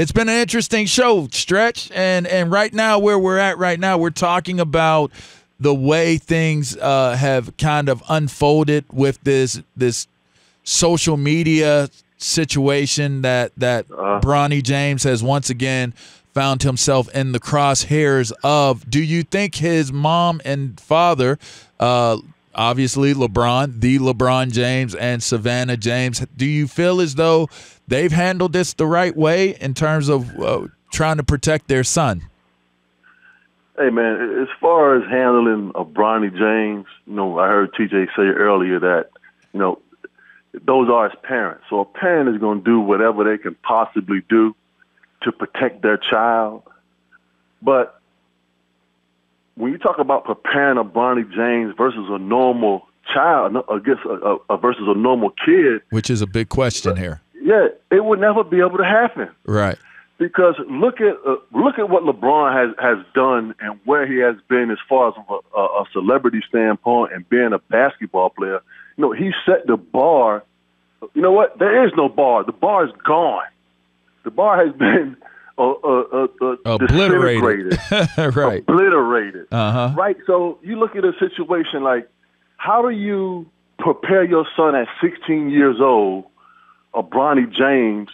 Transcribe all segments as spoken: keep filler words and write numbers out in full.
It's been an interesting show, Stretch, and and right now where we're at right now, we're talking about the way things uh, have kind of unfolded with this this social media situation that that uh, Bronny James has once again found himself in the crosshairs of. Do you think his mom and father, uh, obviously LeBron, the LeBron James and Savannah James, do you feel as though they've handled this the right way in terms of uh, trying to protect their son? Hey, man, as far as handling a Bronny James, you know, I heard T J say earlier that, you know, those are his parents. So a parent is going to do whatever they can possibly do to protect their child. But when you talk about preparing a Bronny James versus a normal child, I guess a, a versus a normal kid. Which is a big question here. Yeah, it would never be able to happen. Right. Because look at uh, look at what LeBron has, has done and where he has been as far as a, a celebrity standpoint and being a basketball player. You know, he set the bar. You know what? There is no bar. The bar is gone. The bar has been uh, uh, uh, obliterated. Disintegrated. Right. Obliterated. Uh-huh. Right? So you look at a situation like, how do you prepare your son at sixteen years old, a Bronny James?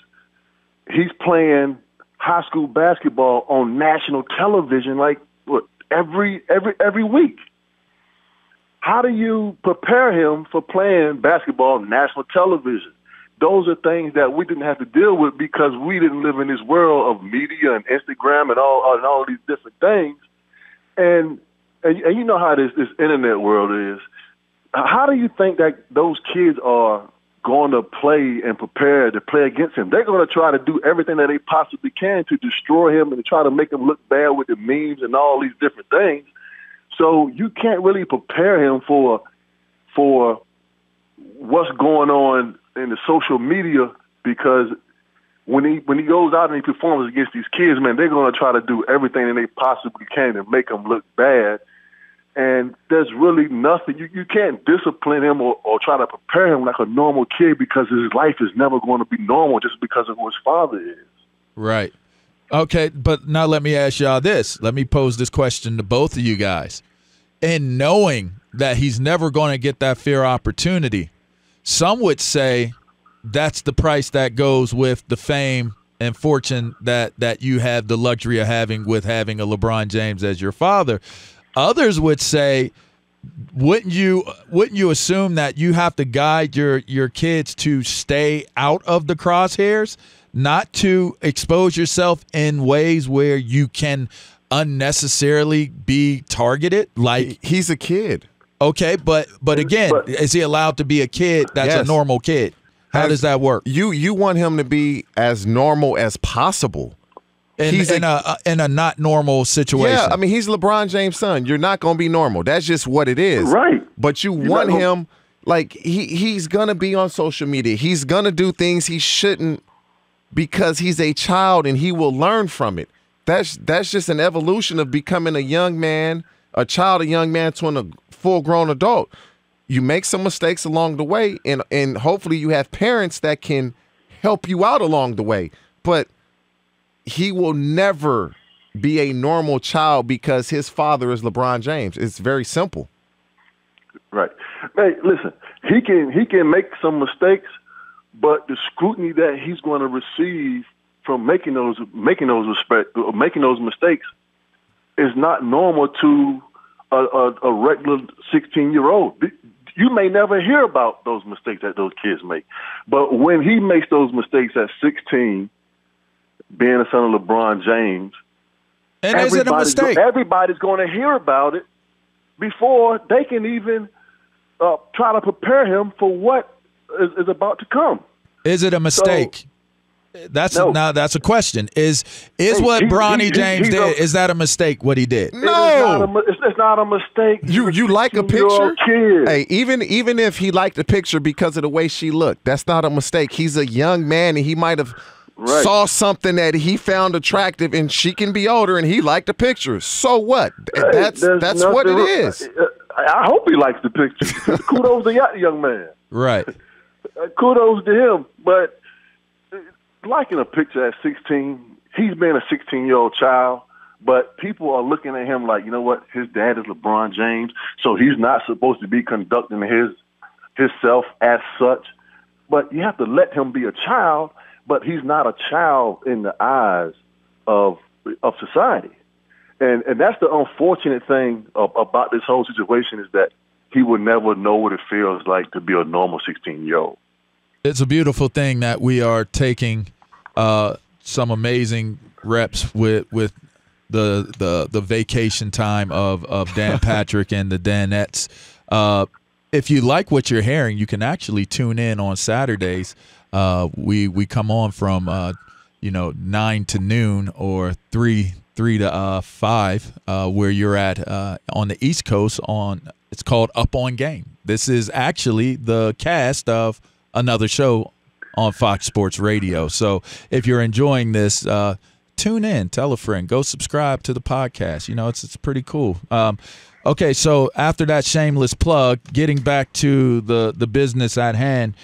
He's playing high school basketball on national television, like what, every every every week. How do you prepare him for playing basketball on national television? Those are things that we didn't have to deal with because we didn't live in this world of media and Instagram and all and all these different things. And and, and you know how this this internet world is. How do you think that those kids are going to play and prepare to play against him? They're going to try to do everything that they possibly can to destroy him and to try to make him look bad with the memes and all these different things. So you can't really prepare him for for what's going on in the social media, because when he when he goes out and he performs against these kids, man, they're going to try to do everything that they possibly can to make him look bad. And there's really nothing. You, you can't discipline him or, or try to prepare him like a normal kid, because his life is never going to be normal just because of who his father is. Right. Okay, but now let me ask y'all this. Let me pose this question to both of you guys. In knowing that he's never going to get that fair opportunity, some would say that's the price that goes with the fame and fortune that, that you have the luxury of having with having a LeBron James as your father. Others would say, wouldn't you wouldn't you assume that you have to guide your, your kids to stay out of the crosshairs, not to expose yourself in ways where you can unnecessarily be targeted? Like, he's a kid. Okay, but but again, but, is he allowed to be a kid that's yes. a normal kid? How and does that work? You you want him to be as normal as possible. In, he's in a, a in a not normal situation. Yeah, I mean, he's LeBron James' son. You're not gonna be normal. That's just what it is. Right. But you You're want him, like he he's gonna be on social media. He's gonna do things he shouldn't because he's a child, and he will learn from it. That's that's just an evolution of becoming a young man, a child, a young man to a full grown adult. You make some mistakes along the way, and and hopefully you have parents that can help you out along the way. But he will never be a normal child because his father is LeBron James. It's very simple. Right. Hey, listen, he can he can make some mistakes, but the scrutiny that he's going to receive from making those making those respect making those mistakes is not normal to a, a, a regular sixteen-year-old. You may never hear about those mistakes that those kids make, but when he makes those mistakes at sixteen, being a son of LeBron James, and is it a mistake? Everybody's going to hear about it before they can even uh, try to prepare him for what is, is about to come. Is it a mistake? So, that's no. now that's a question. Is is hey, what he, Bronny he, James he, he, did? A, is that a mistake? What he did? It no, not a, it's, it's not a mistake. You you like a picture? Kid. Hey, even even if he liked the picture because of the way she looked, that's not a mistake. He's a young man, and he might have. Right. Saw something that he found attractive, and she can be older, and he liked the picture. So what? Hey, that's that's what it is. I, I hope he likes the picture. Kudos to that young man. Right. Kudos to him. But liking a picture at sixteen he's been a sixteen-year-old child, but people are looking at him like, you know what, his dad is LeBron James, so he's not supposed to be conducting his himself as such. But you have to let him be a child, but he's not a child in the eyes of of society. And and that's the unfortunate thing of, about this whole situation, is that he will never know what it feels like to be a normal sixteen-year-old. It's a beautiful thing that we are taking uh, some amazing reps with with the the the vacation time of of Dan Patrick and the Danettes. Uh, if you like what you're hearing, you can actually tune in on Saturdays. Uh, we we come on from uh, you know nine to noon or three. three to uh, five, uh, where you're at uh, on the East Coast. On it's called Up on Game. This is actually the cast of another show on Fox Sports Radio. So if you're enjoying this, uh, tune in, tell a friend, go subscribe to the podcast. You know, it's it's pretty cool. Um, okay, so after that shameless plug, getting back to the the business at hand,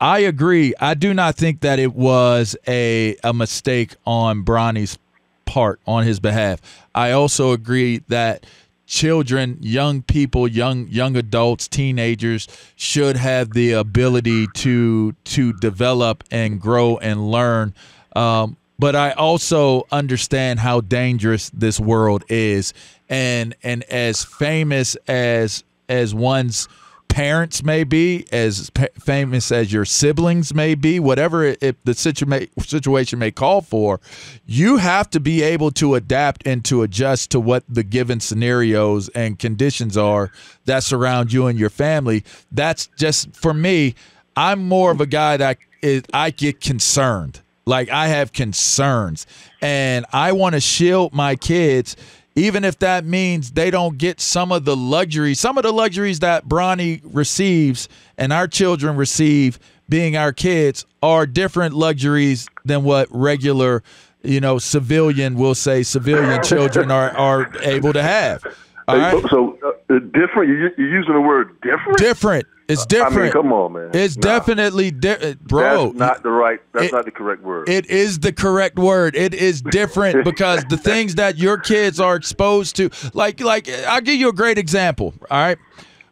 I agree. I do not think that it was a a mistake on Bronny's part, on his behalf. I also agree that children, young people, young young adults, teenagers should have the ability to to develop and grow and learn. Um, but I also understand how dangerous this world is, and and as famous as as one's parents may be, as pa famous as your siblings may be, whatever it, if the situa situation may call for, you have to be able to adapt and to adjust to what the given scenarios and conditions are that surround you and your family. That's just, for me, I'm more of a guy that is, I get concerned. Like, I have concerns, and I want to shield my kids, even if that means they don't get some of the luxuries, some of the luxuries that Bronny receives and our children receive, being our kids, are different luxuries than what regular, you know, civilian, we'll say civilian children are, are able to have. All right? So uh, different, you're using the word different? Different. It's different. I mean, come on, man. It's nah. definitely different, bro. That's not the right. That's it, not the correct word. It is the correct word. It is different because the things that your kids are exposed to, like, like I'll give you a great example. All right,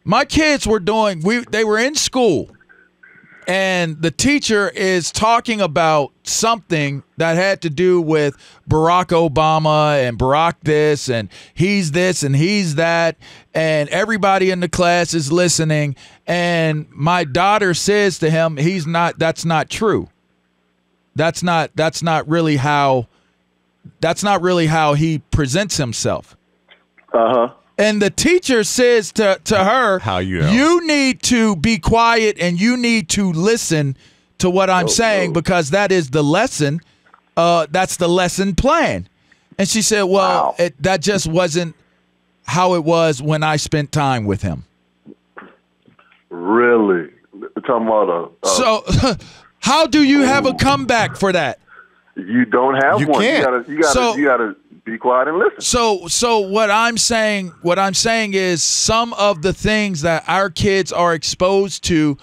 my kids were doing. We they were in school, and the teacher is talking about something that had to do with Barack Obama and Barack this and he's this and he's that, and everybody in the class is listening, and my daughter says to him, he's not, that's not true. That's not, that's not really how, that's not really how he presents himself. Uh-huh. And the teacher says to, to her, How you, know? you need to be quiet and you need to listen to what I'm oh, saying oh. because that is the lesson. Uh, that's the lesson plan. And she said, well, wow. it, that just wasn't how it was when I spent time with him. Really? Talking about a, uh, so how do you have a comeback for that? You don't have you one. Can't. You gotta, you gotta, so, you gotta be quiet and listen. So, so what I'm saying, what I'm saying is, some of the things that our kids are exposed to,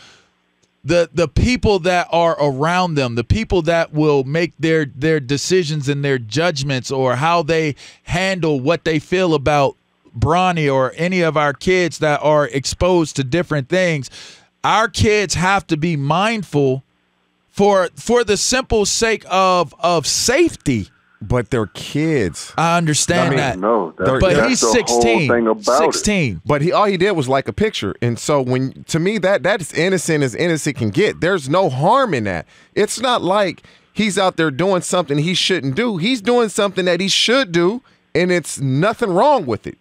the the people that are around them, the people that will make their their decisions and their judgments, or how they handle what they feel about Bronny or any of our kids that are exposed to different things, our kids have to be mindful. For for the simple sake of of safety, but they're kids. I understand I mean, that. No, that but that's he's the sixteen. Whole thing about sixteen. It. But he all he did was like a picture, and so when to me that that is innocent as innocent can get. There's no harm in that. It's not like he's out there doing something he shouldn't do. He's doing something that he should do, and it's nothing wrong with it.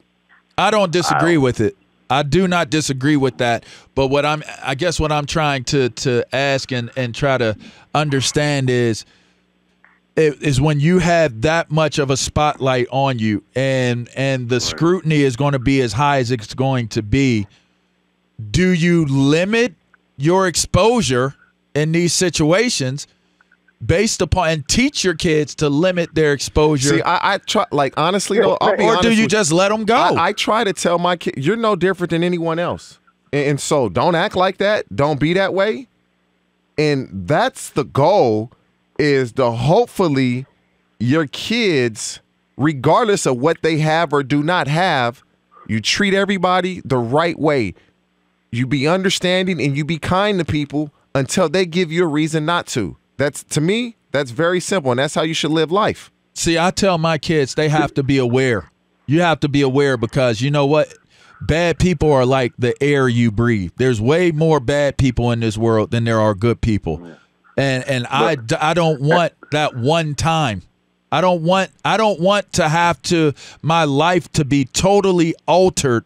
I don't disagree I don't. with it. I do not disagree with that, but what I'm, I guess what I'm trying to to ask and and try to understand is, is when you have that much of a spotlight on you, and and the scrutiny is going to be as high as it's going to be, do you limit your exposure in these situations based upon, and teach your kids to limit their exposure? See, I, I try, like, honestly, though, I'll be or honest do you with, just let them go? I, I try to tell my kid, you're no different than anyone else, and, and so don't act like that. Don't be that way, and that's the goal. Is to hopefully your kids, regardless of what they have or do not have, you treat everybody the right way. You be understanding and you be kind to people until they give you a reason not to. That's, to me, that's very simple, and that's how you should live life. See, I tell my kids they have to be aware. You have to be aware because you know what? Bad people are like the air you breathe. There's way more bad people in this world than there are good people. And and I, I don't want that one time. I don't want I don't want to have to my life to be totally altered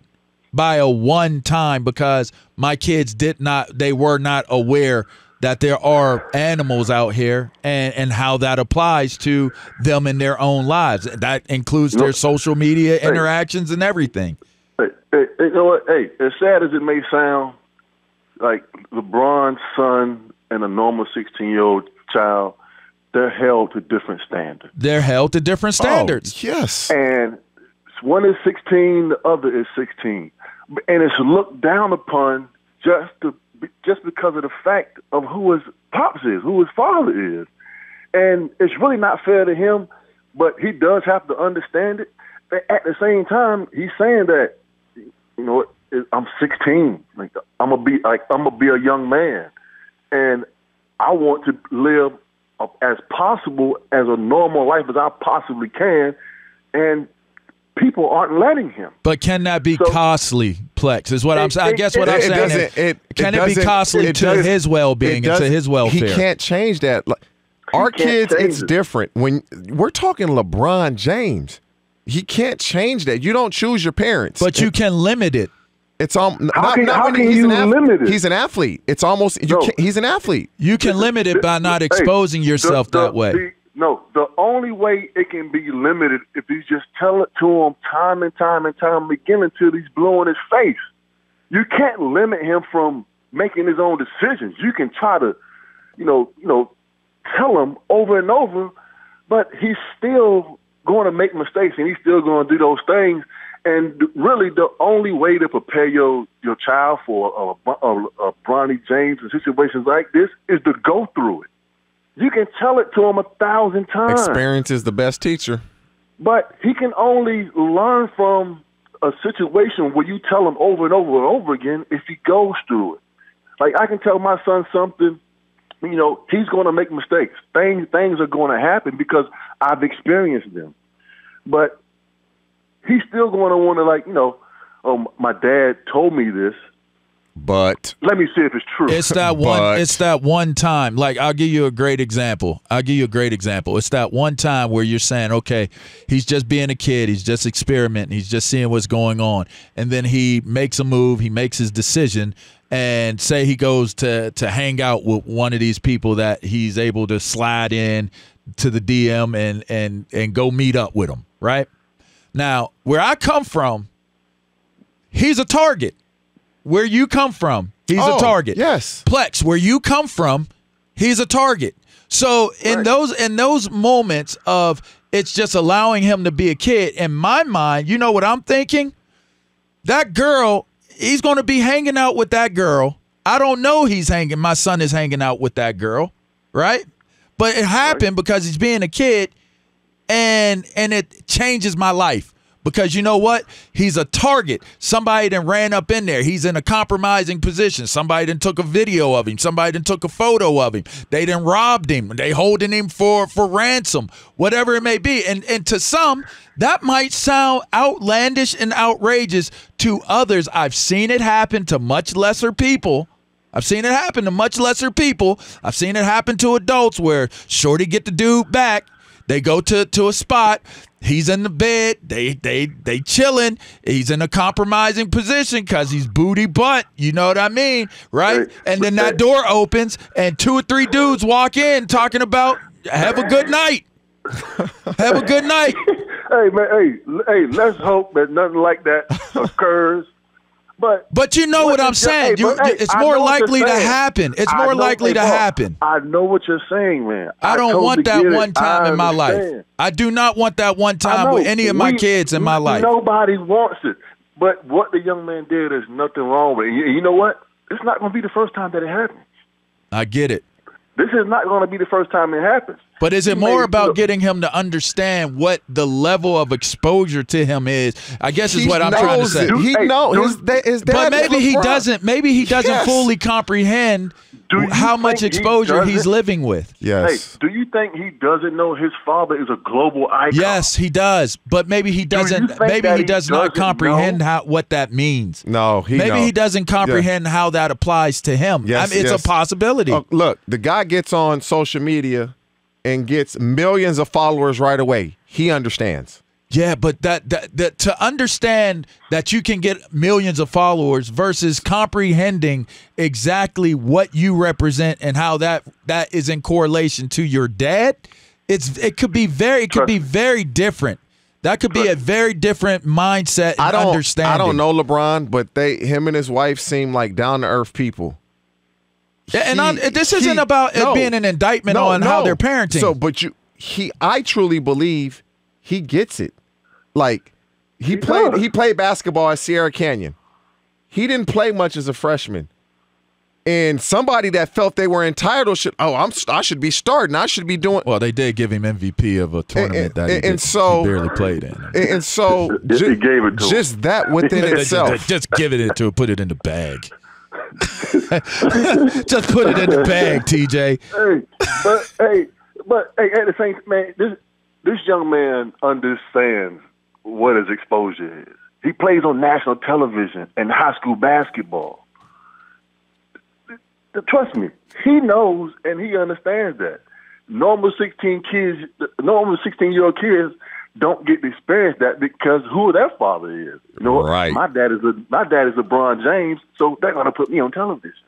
by a one time because my kids did not they were not aware that there are animals out here and, and how that applies to them in their own lives. That includes their social media interactions and everything. Hey, hey, you know what? Hey, as sad as it may sound, like LeBron's son and a normal sixteen-year-old child, they're held to different standards. They're held to different standards. Oh, yes. And one is sixteen, the other is sixteen. And it's looked down upon just to just because of the fact of who his pops is, who his father is. And it's really not fair to him, but he does have to understand it. At the same time, he's saying that, you know, I'm sixteen. Like I'm gonna be like I'm gonna be a young man, and I want to live as possible as a normal life as I possibly can. And people aren't letting him. But can that be so, costly, Plex, is what it, I'm saying. I guess what it, I'm saying is, it, can it, it be costly it to his well-being and to his welfare? He can't change that. Like, our kids, it's it. different. When we're talking LeBron James, he can't change that. You don't choose your parents. But it, you can limit it. It's um, not, how can, not how when can he's, you an limit it? He's an athlete. It's almost, you no. can, he's an athlete. You can limit it by not exposing hey, yourself the, the, that way. The, No, the only way it can be limited if you just tell it to him time and time and time again until he's blue in his face. You can't limit him from making his own decisions. You can try to, you know, you know, tell him over and over, but he's still going to make mistakes and he's still going to do those things. And really, the only way to prepare your your child for a, a, a Bronny James and situations like this is to go through it. You can tell it to him a thousand times. Experience is the best teacher. But he can only learn from a situation where you tell him over and over and over again if he goes through it. Like, I can tell my son something, you know, he's going to make mistakes. Things, things are going to happen because I've experienced them. But he's still going to want to, like, you know, oh, my dad told me this. But let me see if it's true. It's that one. But. It's that one time. Like, I'll give you a great example. I'll give you a great example. It's that one time where you're saying, okay, he's just being a kid. He's just experimenting. He's just seeing what's going on. And then he makes a move. He makes his decision. And say he goes to, to hang out with one of these people that he's able to slide in to the D M and, and, and go meet up with them. Right? Now, where I come from, he's a target. Where you come from, he's oh, a target. Yes. Plex, where you come from, he's a target. So in right. those in those moments of it's just allowing him to be a kid, in my mind, you know what I'm thinking? That girl, he's going to be hanging out with that girl. I don't know he's hanging. My son is hanging out with that girl, right? But it happened right. because he's being a kid, and and it changes my life. Because you know what? He's a target. Somebody done ran up in there. He's in a compromising position. Somebody done took a video of him. Somebody done took a photo of him. They done robbed him. They holding him for, for ransom, whatever it may be. And, and to some, that might sound outlandish and outrageous. To others, I've seen it happen to much lesser people. I've seen it happen to much lesser people. I've seen it happen to adults where shorty get the dude back. They go to, to a spot. He's in the bed. They they they chilling. He's in a compromising position because he's booty butt. You know what I mean, right? And then that door opens, and two or three dudes walk in talking about have a good night. Have a good night. Hey man, hey hey, let's hope that nothing like that occurs. But but you know what, what I'm saying. You, hey, it's more likely to happen. It's more likely to happen. I know what you're saying, man. I, I don't totally want that one time I in my understand. life. I do not want that one time with any of we, my kids in we, my life. Nobody wants it. But what the young man did is nothing wrong with it. You, you know what? It's not going to be the first time that it happens. I get it. This is not going to be the first time it happens. But is it more about getting him to understand what the level of exposure to him is? I guess is what I'm trying to say. He knows. But maybe he doesn't. Maybe he doesn't fully comprehend how much exposure he's living with. Yes. Hey, do you think he doesn't know his father is a global icon? Yes, he does. But maybe he doesn't. Maybe he does not comprehend how what that means. No, he maybe he doesn't comprehend how that applies to him. Yes, it's a possibility. Look, the guy gets on social media and gets millions of followers right away. He understands. Yeah, but that, that that to understand that you can get millions of followers versus comprehending exactly what you represent and how that that is in correlation to your dad, it's it could be very it could be very different. That could be a very different mindset and I don't, understanding. I don't know LeBron, but they him and his wife seem like down to earth people. Yeah, and he, I, this isn't he, about it no, being an indictment no, on no. how they're parenting. So, but you, he, I truly believe he gets it. Like he, he played, does. he played basketball at Sierra Canyon. He didn't play much as a freshman, and somebody that felt they were entitled should. Oh, I'm, I should be starting. I should be doing. Well, they did give him M V P of a tournament and, that and, he, did, and so, he barely played in. And, and so, just, just, gave it to just that within itself, just, just give it to put it in the bag. Just put it in the bag, T J. Hey, but hey, but hey, at the same man, this this young man understands what his exposure is. He plays on national television and high school basketball. Trust me, he knows and he understands that. Normal sixteen kids, normal sixteen-year-old kids don't get to experience that because who their father is. You know, right. My dad is a my dad is LeBron James, so they're gonna put me on television.